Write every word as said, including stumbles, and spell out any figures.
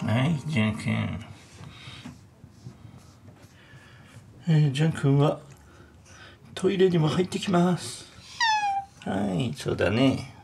はい、ジャン君、えー、ジャン君はトイレにも入ってきます。はい、そうだね。